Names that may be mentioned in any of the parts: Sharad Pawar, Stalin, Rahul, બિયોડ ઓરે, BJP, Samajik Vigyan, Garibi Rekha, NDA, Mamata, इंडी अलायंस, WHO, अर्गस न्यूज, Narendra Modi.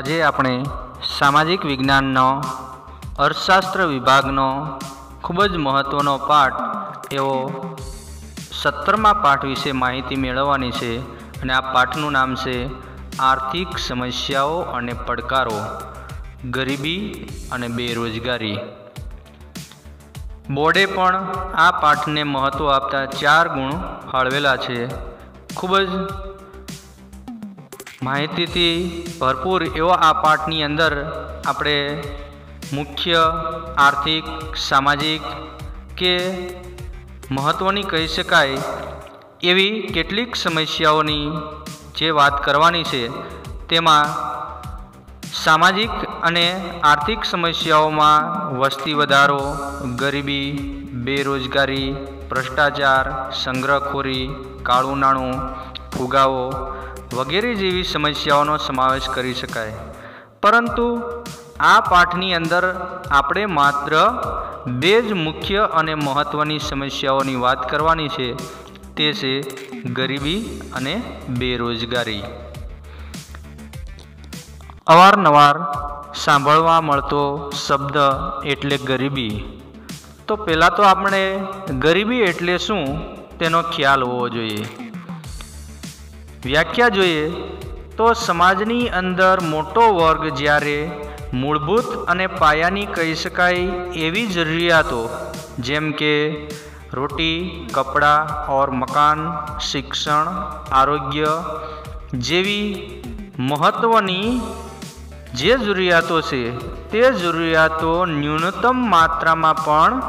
આજે આપણે સામાજિક વિજ્ઞાનનો અર્થશાસ્ત્ર વિભાગનો ખૂબ જ મહત્ત્વનો પાઠ એવો 17મા પાઠ વિશે માહિતી મેળવવાની છે અને આ પાઠનું નામ છે આર્થિક સમસ્યાઓ અને પડકારો, ગરીબી અને બેરોજગારી। બોર્ડે પણ આ પાઠને મહત્ત્વ આપતા 4 ગુણ ફાળવેલા છે। ખૂબ જ माहिती भरपूर एवं आ पाठनी अंदर आपणे मुख्य आर्थिक सामाजिक के महत्वनी कही शकाय एवी केटलीक समस्याओनी जे वात करवानी छे तेमां सामाजिक अने आर्थिक समस्याओमां वस्ती वधारो, गरीबी, बेरोजगारी, भ्रष्टाचार, संग्रहखोरी, काळू नाणुं, फुगावो वगैरह जेवी समस्याओं समावेश करी शकाय। परंतु आ पाठनी अंदर आपणे मात्र बे ज मुख्य अने महत्वनी समस्याओनी वात करवानी छे, ते छे गरीबी अने बेरोजगारी। अवारनवार सांभळवा मळतो शब्द एटले गरीबी। तो पहला तो आपणे गरीबी एटले शुं तेनो ख्याल होवो जोईए, व्याख्या जोईए तो समाजनी अंदर मोटो वर्ग ज्यारे मूलभूत अने पायानी कही शकाय एवी जरूरियातो जेम के रोटी, कपड़ा और मकान, शिक्षण, आरोग्य जेवी महत्वनी जे जरूरियातो छे ते जरूरियातो न्यूनतम मात्रा में पण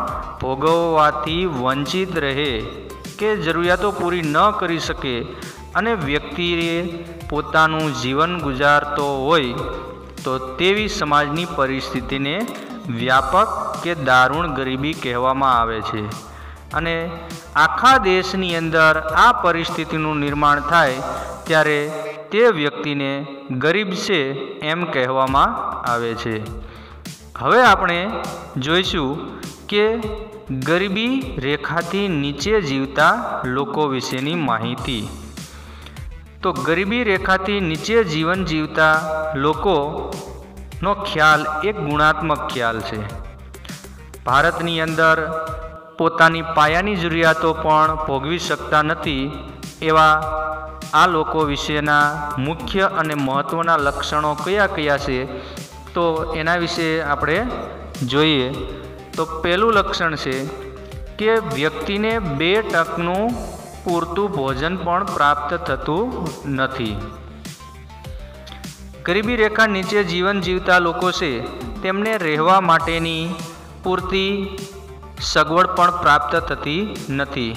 भोगववाथी वंचित रहे के जरूरियातो पूरी न करी शके अने व्यक्तिए पोतानुं जीवन गुजारतो होय तो तेवी समाजनी परिस्थितिने व्यापक के दारूण गरीबी कहेवामां आवे छे अने आखा देशनी अंदर आ परिस्थितिनुं निर्माण थाय त्यारे ते व्यक्तिने गरीब छे एम कहेवामां आवे छे। हवे आपणे जोईशुं के गरीबी रेखाथी नीचे जीवता लोको विशेनी माहिती। तो गरीबी रेखाथी नीचे जीवन जीवता लोको नो ख्याल एक गुणात्मक ख्याल छे। भारतनी अंदर पोतानी पायानी जरूरियातो पण भोगवी शकता नथी एवा आ लोको विशेना मुख्य अने महत्वना लक्षणों कया कया छे तो एना विशे आपणे जोईए। तो पहेलुं लक्षण छे के व्यक्तिने 2% पूरतुं भोजन पण प्राप्त थतुं नथी। गरीबी रेखा नीचे जीवन जीवता लोको छे तेमने रहेवा माटेनी पूरती सगवड पण प्राप्त थती नथी।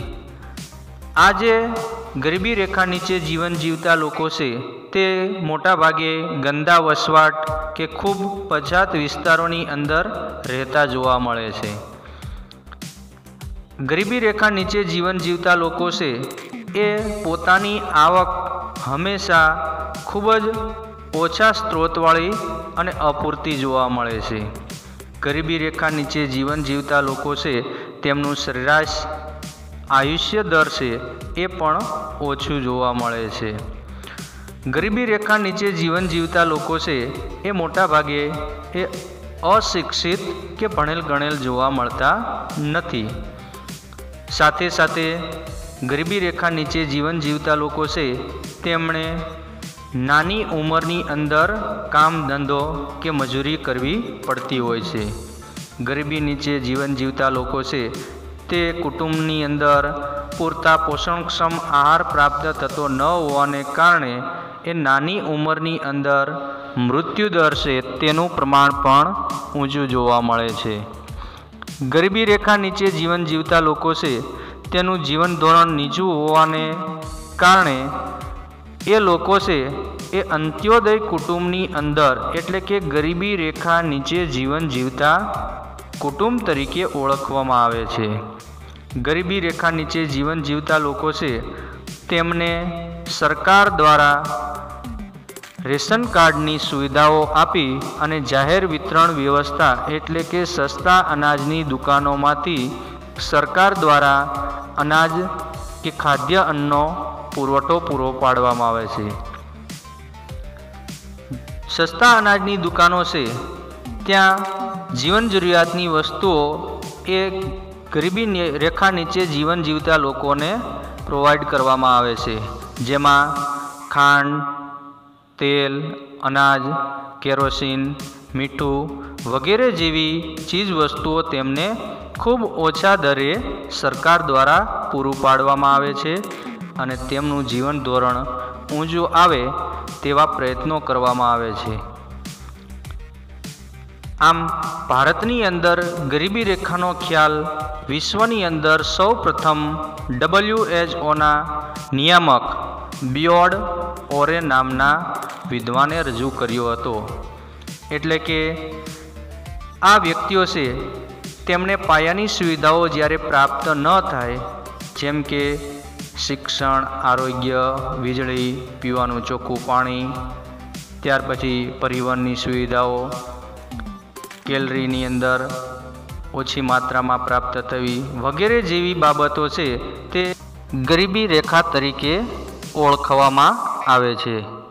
आजे गरीबी रेखा नीचे जीवन जीवता लोको छे ते मोटा भागे गंदा वसवाट के खूब पछात विस्तारोनी अंदर रहता जोवा मळे छे। गरीबी रेखा नीचे जीवन जीवता लोको छे ए पोतानी आवक हमेशा खूब ज ओछा स्त्रोतवाळी अने अपूरती जोवा मळे छे। गरीबी रेखा नीचे जीवन जीवता लोको छे तेमनुं सरेराश आयुष्य दर छे ए पण ओछुं जोवा मळे छे। गरीबी रेखा नीचे जीवन जीवता लोको छे ए मोटा भागे ए अशिक्षित के भणेल गणेल जोवा मळता नथी। साथे साथे गरीबी रेखा नीचे जीवन जीवता लोको छे तेमणे नानी उमरनी अंदर काम धंधो के मजूरी करवी पड़ती होय छे। गरीबी नीचे जीवन जीवता लोको छे ते कुटुंबनी अंदर पूरता पोषणक्षम आहार प्राप्त थतो न होवाने कारणे ए नानी उमरनी अंदर मृत्यु दर छे तेनुं प्रमाण पण ऊंचुं जोवा मळे छे। गरीबी रेखा नीचे जीवन जीवता लोको छे तेनुं जीवन धोरण नीचुं होवाने कारणे ए लोको छे ए अंत्योदय कुटुंबनी अंदर एटले के गरीबी रेखा नीचे जीवन जीवता कुटुंब तरीके ओळखवामां आवे छे। गरीबी रेखा नीचे जीवन जीवता लोको छे तेमने सरकार द्वारा रेशन कार्डनी सुविधाओं आपी अने जाहेर वितरण व्यवस्था एटले के सस्ता अनाजनी दुकानों मांथी सरकार द्वारा अनाज के खाद्य अन्नों पुरवठो पूरो पाडवामां आवे छे। સસ્તા અનાજની દુકાનો છે, ત્યાં જીવન જરૂરિયાતની વસ્તુઓ એ ગરીબી રેખા નીચે જીવન જીવતા લોકોને પ્રોવાઈડ કરવામાં આવે છે, જેમાં ખાંડ, તેલ, અનાજ, કેરોસીન, મીઠું વગેરે જેવી ચીજવસ્તુઓ તેમને ખૂબ ઓછા દરે સરકાર દ્વારા પૂરું પાડવામાં આવે છે અને તેમનું જીવન ધોરણ ઊંચું આવે તેવા પ્રયત્નો કરવામાં આવે છે। આમ ભારતની અંદર ગરીબી રેખાનો ખ્યાલ વિશ્વની અંદર સૌ પ્રથમ WHOના નિયામક બિયોડ ઓરે નામના વિદ્વાને રજૂ કર્યો હતો। એટલે કે આ વ્યક્તિઓ છે તેમણે પાયાની સુવિધાઓ જ્યારે પ્રાપ્ત ન થાય, જેમ કે શિક્ષણ, આરોગ્ય, વીજળી, પીવાનું ચોખ્ખું પાણી, ત્યાર પછી પરિવહનની સુવિધાઓ, કેલરીની અંદર ઓછી માત્રામાં પ્રાપ્ત થવી વગેરે જેવી બાબતો છે તે ગરીબી રેખા તરીકે ઓળખવામાં આવે છે।